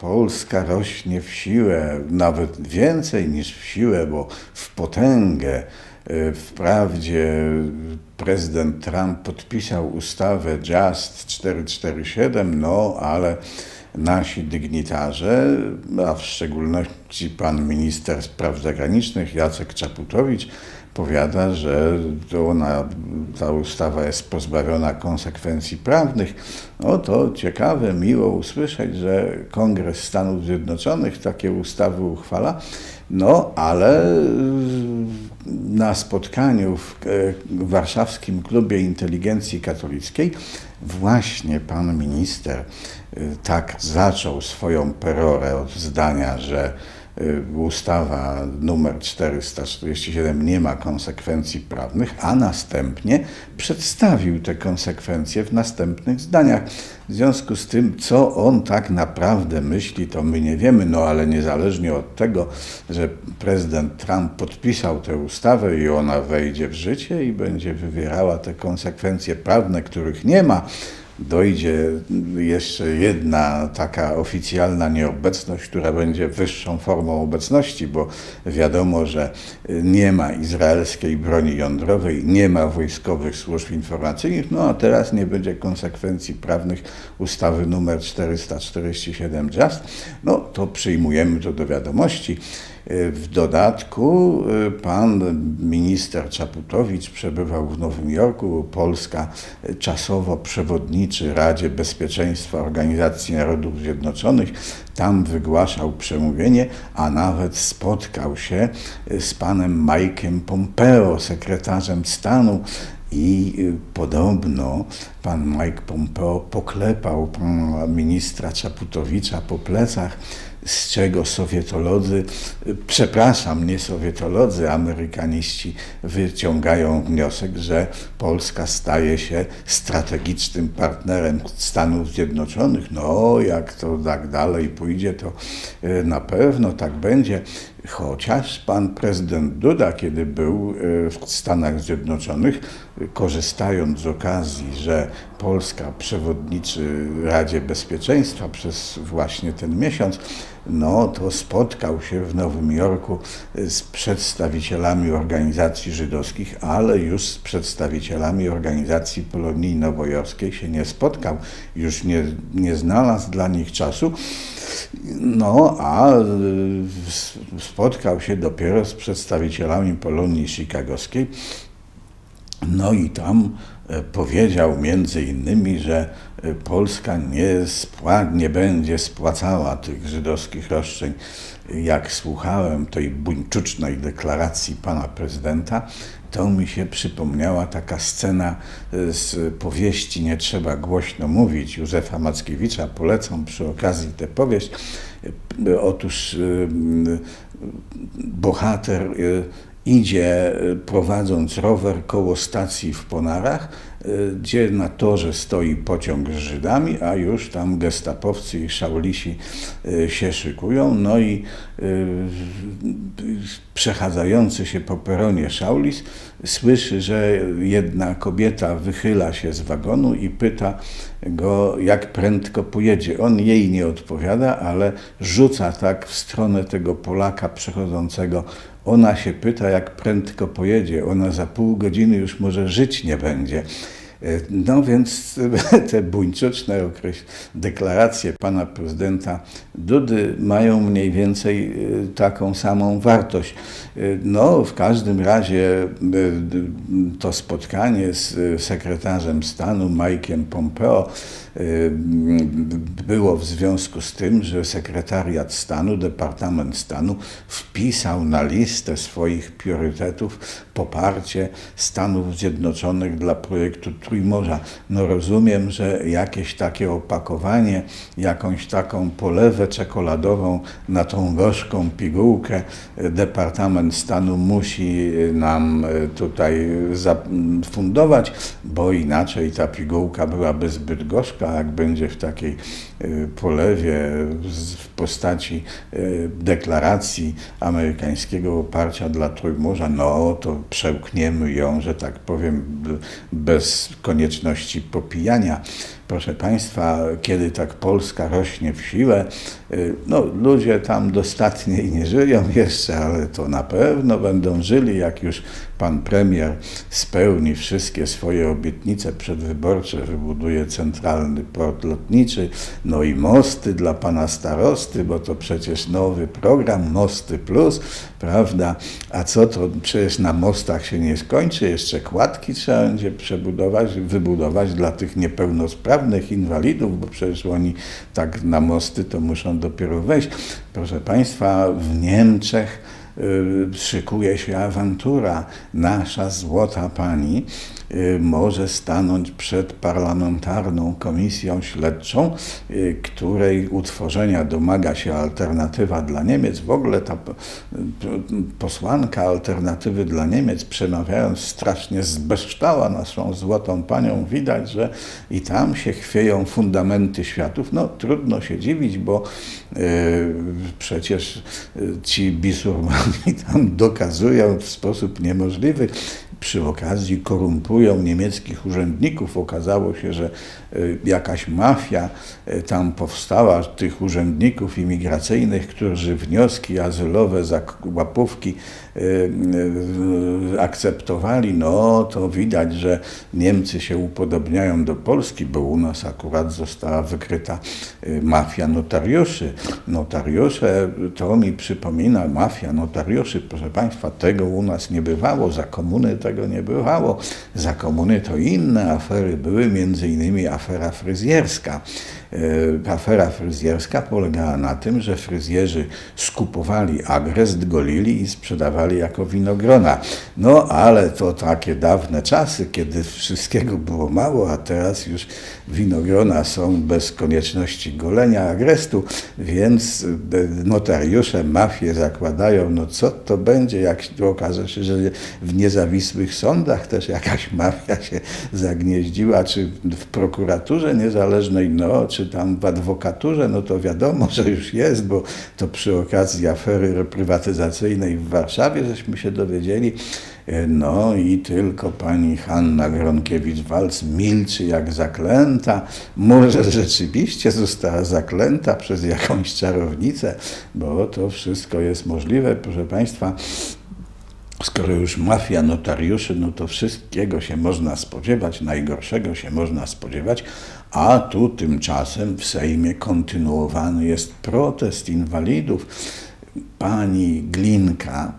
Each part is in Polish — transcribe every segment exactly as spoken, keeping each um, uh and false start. Polska rośnie w siłę, nawet więcej niż w siłę, bo w potęgę. Wprawdzie prezydent Trump podpisał ustawę Just czterysta czterdzieści siedem, no ale nasi dygnitarze, a w szczególności pan minister spraw zagranicznych Jacek Czaputowicz, powiada, że ona, ta ustawa jest pozbawiona konsekwencji prawnych. No to ciekawe, miło usłyszeć, że Kongres Stanów Zjednoczonych takie ustawy uchwala, no ale na spotkaniu w Warszawskim Klubie Inteligencji Katolickiej właśnie pan minister tak zaczął swoją perorę od zdania, że ustawa numer czterysta czterdzieści siedem nie ma konsekwencji prawnych, a następnie przedstawił te konsekwencje w następnych zdaniach. W związku z tym, co on tak naprawdę myśli, to my nie wiemy, no ale niezależnie od tego, że prezydent Trump podpisał tę ustawę i ona wejdzie w życie i będzie wywierała te konsekwencje prawne, których nie ma, dojdzie jeszcze jedna taka oficjalna nieobecność, która będzie wyższą formą obecności, bo wiadomo, że nie ma izraelskiej broni jądrowej, nie ma wojskowych służb informacyjnych, no a teraz nie będzie konsekwencji prawnych ustawy numer czterysta czterdzieści siedem Just, no to przyjmujemy to do wiadomości. W dodatku pan minister Czaputowicz przebywał w Nowym Jorku. Polska czasowo przewodniczy Radzie Bezpieczeństwa Organizacji Narodów Zjednoczonych. Tam wygłaszał przemówienie, a nawet spotkał się z panem Mike'em Pompeo, sekretarzem stanu. I podobno pan Mike Pompeo poklepał pana ministra Czaputowicza po plecach, z czego sowietolodzy, przepraszam, nie sowietolodzy, amerykaniści wyciągają wniosek, że Polska staje się strategicznym partnerem Stanów Zjednoczonych. No, jak to tak dalej pójdzie, to na pewno tak będzie. Chociaż pan prezydent Duda, kiedy był w Stanach Zjednoczonych, korzystając z okazji, że Polska przewodniczy Radzie Bezpieczeństwa przez właśnie ten miesiąc, no to spotkał się w Nowym Jorku z przedstawicielami organizacji żydowskich, ale już z przedstawicielami organizacji Polonii Nowojorskiej się nie spotkał, już nie, nie znalazł dla nich czasu, no a spotkał się dopiero z przedstawicielami Polonii Chicagowskiej, no i tam powiedział między innymi, że Polska nie, spła- nie będzie spłacała tych żydowskich roszczeń. Jak słuchałem tej buńczucznej deklaracji pana prezydenta, to mi się przypomniała taka scena z powieści Nie trzeba głośno mówić Józefa Mackiewicza. Polecam przy okazji tę powieść. Otóż bohater idzie, prowadząc rower koło stacji w Ponarach, gdzie na torze stoi pociąg z Żydami, a już tam gestapowcy i szaulisi się szykują. No i przechadzający się po peronie szaulis słyszy, że jedna kobieta wychyla się z wagonu i pyta go, jak prędko pojedzie. On jej nie odpowiada, ale rzuca tak w stronę tego Polaka przechodzącego. Ona się pyta, jak prędko pojedzie. Ona za pół godziny już może żyć nie będzie. No więc te buńczuczne deklaracje pana prezydenta Dudy mają mniej więcej taką samą wartość. No w każdym razie to spotkanie z sekretarzem stanu Mike'em Pompeo było w związku z tym, że sekretariat stanu, Departament Stanu wpisał na listę swoich priorytetów poparcie Stanów Zjednoczonych dla projektu Trójmorza. No rozumiem, że jakieś takie opakowanie, jakąś taką polewę czekoladową na tą gorzką pigułkę Departament Stanu musi nam tutaj zafundować, bo inaczej ta pigułka byłaby zbyt gorzka, jak będzie w takiej polewie w postaci deklaracji amerykańskiego poparcia dla Trójmorza, no to przełkniemy ją, że tak powiem, bez konieczności popijania. proszę Państwa, kiedy tak Polska rośnie w siłę, no ludzie tam dostatnie nie żyją jeszcze, ale to na pewno będą żyli, jak już pan premier spełni wszystkie swoje obietnice przedwyborcze, wybuduje Centralny Port Lotniczy, no i mosty dla pana starosty, bo to przecież nowy program Mosty Plus, prawda? A co to? Przecież na mostach się nie skończy, jeszcze kładki trzeba będzie przebudować, wybudować dla tych niepełnosprawnych inwalidów, bo przecież oni tak na mosty to muszą dopiero wejść. Proszę Państwa, w Niemczech y, szykuje się awantura. Nasza złota pani y, może stanąć przed parlamentarną komisją śledczą, y, której utworzenia domaga się Alternatywa dla Niemiec. W ogóle ta po, posłanka Alternatywy dla Niemiec, przemawiając, strasznie zbeształa naszą złotą panią. Widać, że i tam się chwieją fundamenty światów. No trudno się dziwić, bo y, przecież y, ci bisurmani tam dokazują w sposób niemożliwy. Przy okazji korumpują niemieckich urzędników. Okazało się, że y, jakaś mafia y, tam powstała, tych urzędników imigracyjnych, którzy wnioski azylowe za łapówki y, y, akceptowali. No to widać, że Niemcy się upodobniają do Polski, bo u nas akurat została wykryta y, mafia notariuszy. Notariusze, to mi przypomina mafia notariuszy. Proszę Państwa, tego u nas nie bywało. Za komuny tego nie bywało. Za komuny to inne afery były, między innymi afera fryzjerska. Afera fryzjerska polegała na tym, że fryzjerzy skupowali agrest, golili i sprzedawali jako winogrona. No ale to takie dawne czasy, kiedy wszystkiego było mało, a teraz już winogrona są bez konieczności golenia, agrestu, więc notariusze, mafie zakładają, no co to będzie, jak okaże się, że w niezawisłych sądach też jakaś mafia się zagnieździła, czy w prokuraturze niezależnej, no czy tam w adwokaturze, no to wiadomo, że już jest, bo to przy okazji afery reprywatyzacyjnej w Warszawie żeśmy się dowiedzieli. No i tylko pani Hanna Gronkiewicz-Walc milczy jak zaklęta. Może rzeczywiście została zaklęta przez jakąś czarownicę, bo to wszystko jest możliwe, proszę Państwa. Skoro już mafia notariuszy, no to wszystkiego się można spodziewać, najgorszego się można spodziewać, a tu tymczasem w Sejmie kontynuowany jest protest inwalidów. Pani Glinka,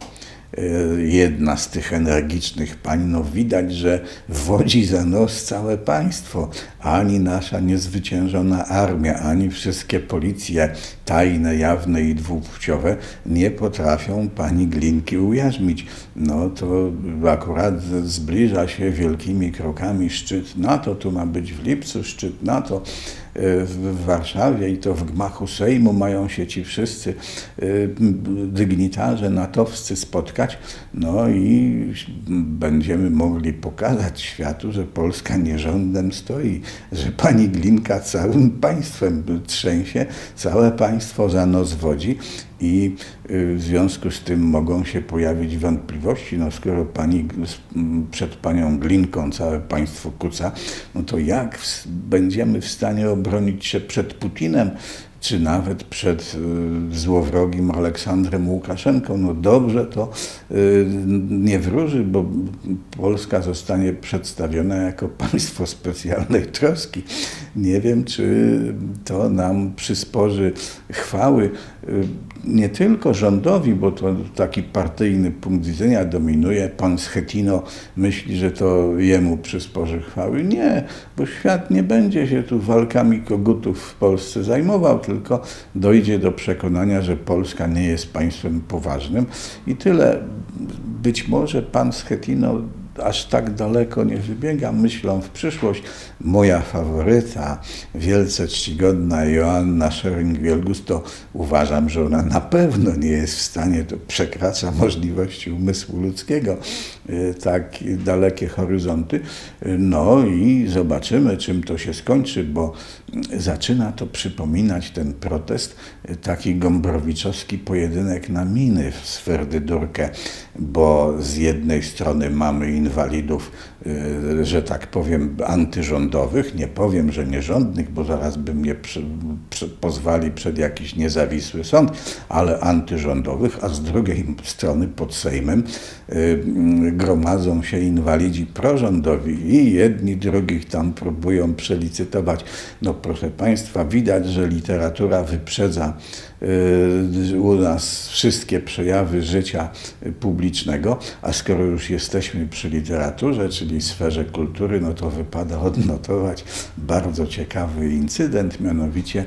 jedna z tych energicznych pań, no widać, że wodzi za nos całe państwo. Ani nasza niezwyciężona armia, ani wszystkie policje tajne, jawne i dwupłciowe nie potrafią pani Glinki ujarzmić. No to akurat zbliża się wielkimi krokami szczyt NATO, tu ma być w lipcu szczyt NATO w Warszawie i to w gmachu Sejmu mają się ci wszyscy dygnitarze natowscy spotkać. No i będziemy mogli pokazać światu, że Polska nie rządem stoi, że pani Glinka całym państwem trzęsie, całe państwo za nos wodzi i w związku z tym mogą się pojawić wątpliwości. No skoro pani, przed panią Glinką całe państwo kuca, no to jak w, będziemy w stanie obronić się przed Putinem, czy nawet przed y, złowrogim Aleksandrem Łukaszenką? No dobrze to y, nie wróży, bo Polska zostanie przedstawiona jako państwo specjalnej troski. Nie wiem, czy to nam przysporzy chwały y, nie tylko rządowi, bo to taki partyjny punkt widzenia dominuje. Pan Schetyna myśli, że to jemu przysporzy chwały. Nie, bo świat nie będzie się tu walkami kogutów w Polsce zajmował, tylko dojdzie do przekonania, że Polska nie jest państwem poważnym i tyle. Być może pan Schetyna aż tak daleko nie wybiega myślą w przyszłość. Moja faworyta, wielce czcigodna Joanna Scheuring-Wielgus, to uważam, że ona na pewno nie jest w stanie, to przekracza możliwości umysłu ludzkiego, tak dalekie horyzonty. No i zobaczymy, czym to się skończy, bo zaczyna to przypominać ten protest, taki gombrowicowski pojedynek na miny w Swerdydurkę, bo z jednej strony mamy inwalidów że tak powiem, antyrządowych, nie powiem, że nierządnych, bo zaraz by mnie przy, przy, pozwali przed jakiś niezawisły sąd, ale antyrządowych, a z drugiej strony pod Sejmem y, gromadzą się inwalidzi prorządowi i jedni drugich tam próbują przelicytować. No proszę Państwa, widać, że literatura wyprzedza y, u nas wszystkie przejawy życia publicznego, a skoro już jesteśmy przy literaturze, czyli w sferze kultury, no to wypada odnotować bardzo ciekawy incydent, mianowicie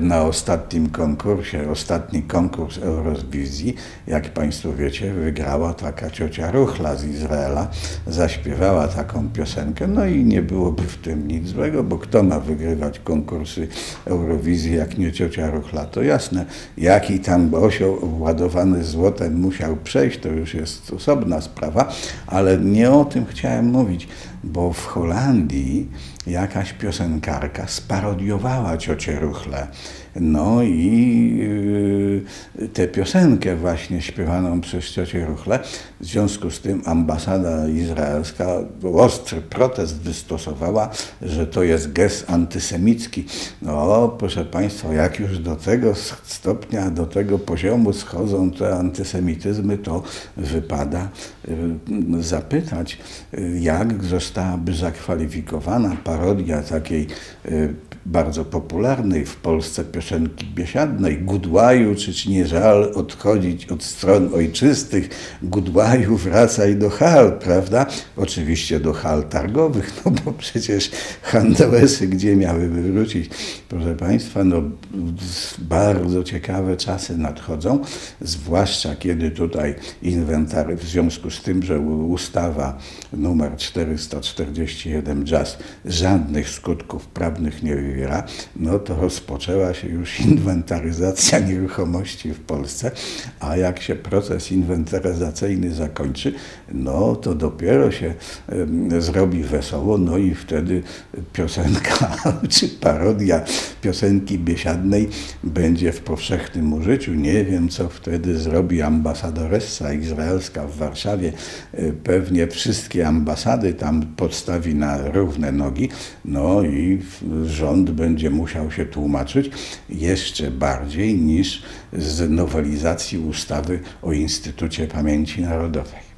na ostatnim konkursie, ostatni konkurs Eurowizji, jak Państwo wiecie, wygrała taka Ciocia Ruchla z Izraela, zaśpiewała taką piosenkę, no i nie byłoby w tym nic złego, bo kto ma wygrywać konkursy Eurowizji, jak nie Ciocia Ruchla, to jasne, jaki tam osioł obładowany złotem musiał przejść, to już jest osobna sprawa, ale nie o tym chciałem mówić, bo w Holandii jakaś piosenkarka sparodiowała Ciocię Ruchlę. No i yy, tę piosenkę właśnie śpiewaną przez Ciocię Ruchlę. W związku z tym ambasada izraelska ostry protest wystosowała, że to jest gest antysemicki. No proszę Państwa, jak już do tego stopnia, do tego poziomu schodzą te antysemityzmy, to wypada yy, zapytać, yy, jak zostałaby zakwalifikowana parodia takiej y, bardzo popularnej w Polsce piosenki biesiadnej Gudłaju, czy ci nie żal odchodzić od stron ojczystych, Gudłaju wracaj do hal, prawda? Oczywiście do hal targowych, no bo przecież handelsy gdzie miałyby wrócić? Proszę Państwa, no bardzo ciekawe czasy nadchodzą, zwłaszcza kiedy tutaj inwentary, w związku z tym, że ustawa numer czterysta czterdzieści jeden Just żadnych skutków prawnych nie wywiera, no to rozpoczęła się już inwentaryzacja nieruchomości w Polsce, a jak się proces inwentaryzacyjny zakończy, no to dopiero się y, zrobi wesoło, no i wtedy piosenka czy parodia piosenki biesiadnej będzie w powszechnym użyciu. Nie wiem, co wtedy zrobi ambasadoressa izraelska w Warszawie. Y, pewnie wszystkie ambasady tam podstawi na równe nogi, no i rząd będzie musiał się tłumaczyć jeszcze bardziej niż z nowelizacji ustawy o Instytucie Pamięci Narodowej.